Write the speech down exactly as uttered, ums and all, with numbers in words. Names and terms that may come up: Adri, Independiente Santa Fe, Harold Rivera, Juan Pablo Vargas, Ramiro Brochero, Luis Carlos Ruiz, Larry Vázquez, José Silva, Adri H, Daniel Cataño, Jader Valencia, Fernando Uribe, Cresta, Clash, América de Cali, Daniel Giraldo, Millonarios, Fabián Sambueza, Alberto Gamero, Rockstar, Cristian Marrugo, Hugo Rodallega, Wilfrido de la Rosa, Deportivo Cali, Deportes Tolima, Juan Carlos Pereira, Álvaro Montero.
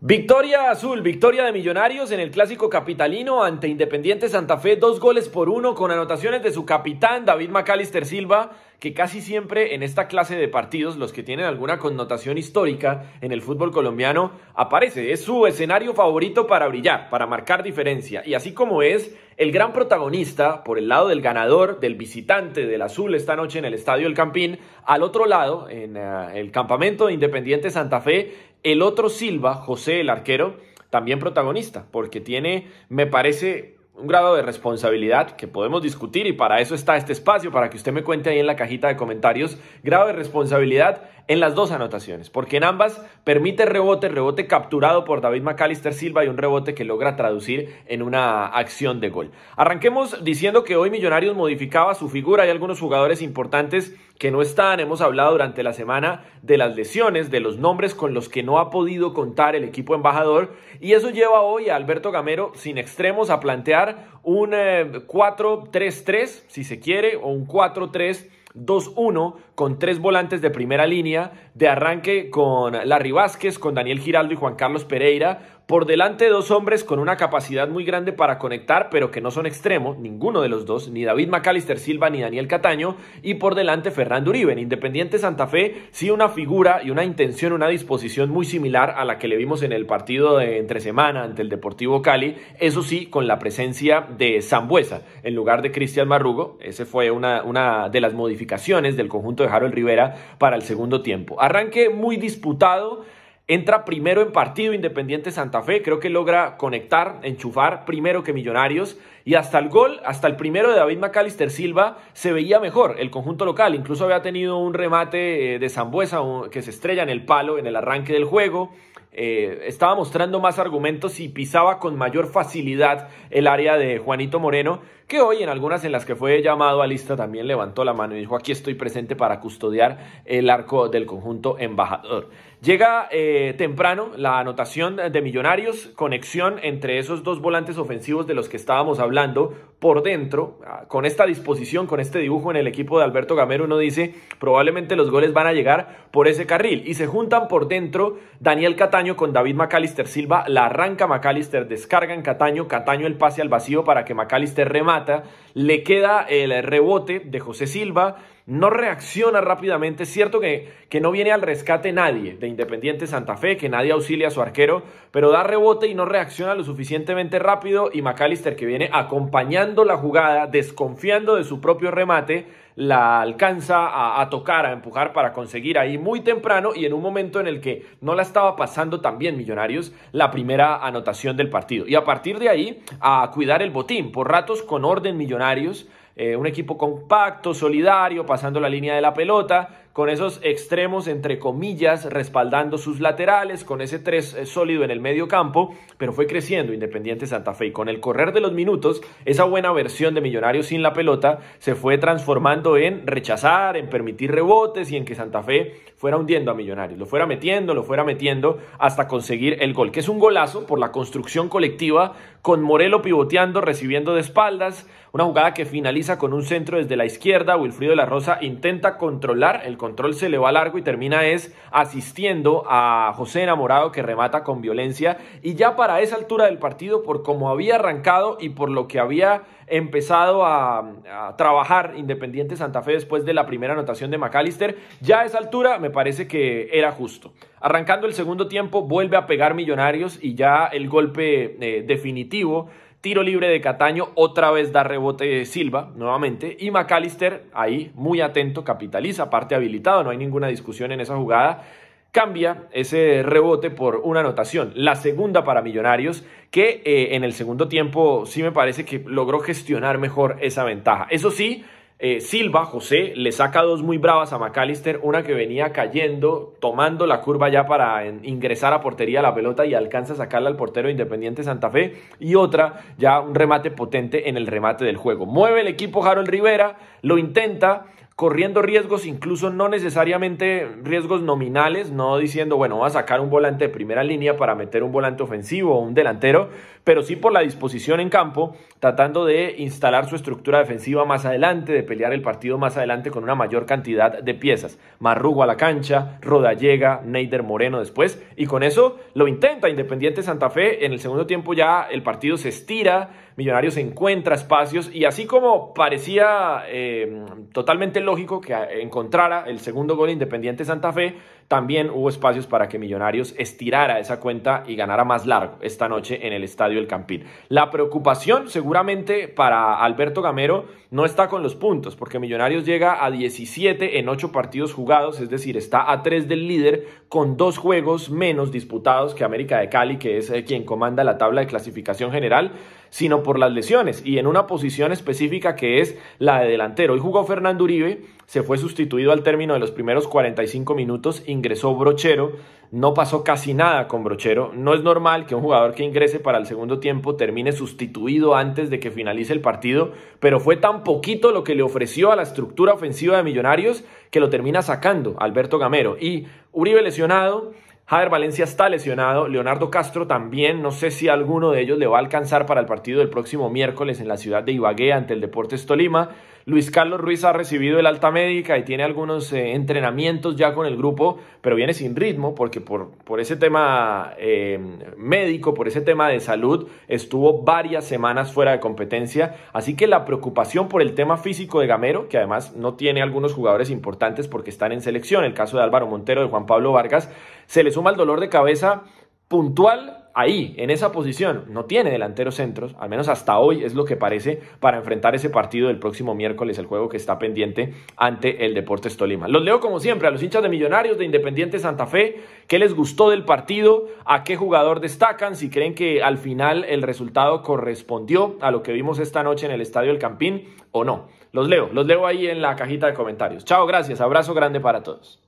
Victoria azul, victoria de Millonarios en el clásico capitalino ante Independiente Santa Fe, dos goles por uno con anotaciones de su capitán David Mackalister Silva, que casi siempre en esta clase de partidos, los que tienen alguna connotación histórica en el fútbol colombiano, aparece. Es su escenario favorito para brillar, para marcar diferencia. Y así como es el gran protagonista por el lado del ganador, del visitante, del azul esta noche en el Estadio El Campín, al otro lado, en uh, el campamento de Independiente Santa Fe, el otro Silva, José el arquero, también protagonista, porque tiene, me parece, un grado de responsabilidad que podemos discutir, y para eso está este espacio, para que usted me cuente ahí en la cajita de comentarios, grado de responsabilidad en las dos anotaciones, porque en ambas permite rebote, rebote capturado por David Mackalister Silva y un rebote que logra traducir en una acción de gol. Arranquemos diciendo que hoy Millonarios modificaba su figura, hay algunos jugadores importantes que no están, hemos hablado durante la semana de las lesiones, de los nombres con los que no ha podido contar el equipo embajador, y eso lleva hoy a Alberto Gamero sin extremos a plantear un eh, cuatro tres tres, si se quiere, o un cuatro tres dos uno con tres volantes de primera línea, de arranque con Larry Vázquez, con Daniel Giraldo y Juan Carlos Pereira, por delante dos hombres con una capacidad muy grande para conectar, pero que no son extremos, ninguno de los dos, ni David Mackalister Silva ni Daniel Cataño, y por delante Fernando Uribe. En Independiente Santa Fe sí una figura y una intención, una disposición muy similar a la que le vimos en el partido de entre semana ante el Deportivo Cali, eso sí, con la presencia de Sambueza en lugar de Cristian Marrugo. Ese fue una, una de las modificaciones del conjunto de Harold Rivera para el segundo tiempo. Arranque muy disputado. Entra primero en partido Independiente Santa Fe, creo que logra conectar, enchufar primero que Millonarios, y hasta el gol, hasta el primero de David Mackalister Silva se veía mejor el conjunto local, incluso había tenido un remate de Sambueza que se estrella en el palo en el arranque del juego. Eh, estaba mostrando más argumentos y pisaba con mayor facilidad el área de Juanito Moreno, que hoy en algunas en las que fue llamado a lista también levantó la mano y dijo: aquí estoy presente para custodiar el arco del conjunto embajador. Llega eh, temprano la anotación de Millonarios, conexión entre esos dos volantes ofensivos de los que estábamos hablando por dentro, con esta disposición, con este dibujo en el equipo de Alberto Gamero. Uno dice, probablemente los goles van a llegar por ese carril, y se juntan por dentro Daniel Cataño con David Mackalister Silva, la arranca Mackalister, descargan Cataño, Cataño el pase al vacío para que Mackalister remata, le queda el rebote de José Silva, no reacciona rápidamente, es cierto que, que no viene al rescate nadie de Independiente Santa Fe, que nadie auxilia a su arquero, pero da rebote y no reacciona lo suficientemente rápido, y Mackalister, que viene acompañando la jugada, desconfiando de su propio remate, la alcanza a, a tocar, a empujar para conseguir ahí muy temprano y en un momento en el que no la estaba pasando también Millonarios, la primera anotación del partido. Y a partir de ahí a cuidar el botín, por ratos con orden Millonarios, eh, un equipo compacto, solidario, pasando la línea de la pelota, con esos extremos, entre comillas, respaldando sus laterales, con ese tres sólido en el medio campo, pero fue creciendo Independiente Santa Fe, y con el correr de los minutos, esa buena versión de Millonarios sin la pelota se fue transformando en rechazar, en permitir rebotes, y en que Santa Fe fuera hundiendo a Millonarios, lo fuera metiendo, lo fuera metiendo, hasta conseguir el gol, que es un golazo por la construcción colectiva, con Morelo pivoteando, recibiendo de espaldas, una jugada que finaliza con un centro desde la izquierda, Wilfrido de la Rosa intenta controlar, el control se le va largo y termina es asistiendo a José Enamorado, que remata con violencia. Y ya para esa altura del partido, por cómo había arrancado y por lo que había empezado a, a trabajar Independiente Santa Fe después de la primera anotación de Mackalister, ya a esa altura me parece que era justo. Arrancando el segundo tiempo vuelve a pegar Millonarios, y ya el golpe eh, definitivo, tiro libre de Cataño, otra vez da rebote de Silva nuevamente, y Mackalister ahí muy atento capitaliza, aparte habilitado, no hay ninguna discusión en esa jugada, cambia ese rebote por una anotación, la segunda para Millonarios, que eh, en el segundo tiempo sí me parece que logró gestionar mejor esa ventaja. Eso sí, Eh, Silva, José, le saca dos muy bravas a Mackalister, una que venía cayendo, tomando la curva ya para en, ingresar a portería la pelota y alcanza a sacarla al portero de Independiente Santa Fe, y otra, ya un remate potente en el remate del juego. Mueve el equipo Harold Rivera, lo intenta, corriendo riesgos, incluso no necesariamente riesgos nominales, no diciendo, bueno, va a sacar un volante de primera línea para meter un volante ofensivo o un delantero, pero sí por la disposición en campo, tratando de instalar su estructura defensiva más adelante, de pelear el partido más adelante con una mayor cantidad de piezas. Marrugo a la cancha, Rodallega, Neider, Moreno después, y con eso lo intenta Independiente Santa Fe. En el segundo tiempo ya el partido se estira, Millonarios encuentra espacios, y así como parecía eh, totalmente lógico que encontrara el segundo gol Independiente Santa Fe, también hubo espacios para que Millonarios estirara esa cuenta y ganara más largo esta noche en el Estadio El Campín. La preocupación seguramente para Alberto Gamero no está con los puntos, porque Millonarios llega a diecisiete en ocho partidos jugados, es decir, está a tres del líder con dos juegos menos disputados que América de Cali, que es quien comanda la tabla de clasificación general, sino por las lesiones y en una posición específica que es la de delantero. Hoy jugó Fernando Uribe, se fue sustituido al término de los primeros cuarenta y cinco minutos, ingresó Brochero, no pasó casi nada con Brochero. No es normal que un jugador que ingrese para el segundo tiempo termine sustituido antes de que finalice el partido, pero fue tan poquito lo que le ofreció a la estructura ofensiva de Millonarios que lo termina sacando Alberto Gamero. Y Uribe lesionado, Jader Valencia está lesionado, Leonardo Castro también, no sé si alguno de ellos le va a alcanzar para el partido del próximo miércoles en la ciudad de Ibagué ante el Deportes Tolima. Luis Carlos Ruiz ha recibido el alta médica y tiene algunos eh, entrenamientos ya con el grupo, pero viene sin ritmo porque por, por ese tema eh, médico, por ese tema de salud, estuvo varias semanas fuera de competencia, así que la preocupación por el tema físico de Gamero, que además no tiene algunos jugadores importantes porque están en selección, el caso de Álvaro Montero, de Juan Pablo Vargas, se le suma el dolor de cabeza puntual ahí, en esa posición. No tiene delanteros centros, al menos hasta hoy es lo que parece, para enfrentar ese partido del próximo miércoles, el juego que está pendiente ante el Deportes Tolima. Los leo como siempre a los hinchas de Millonarios, de Independiente Santa Fe, qué les gustó del partido, a qué jugador destacan, si creen que al final el resultado correspondió a lo que vimos esta noche en el Estadio El Campín o no. Los leo, los leo ahí en la cajita de comentarios. Chao, gracias, abrazo grande para todos.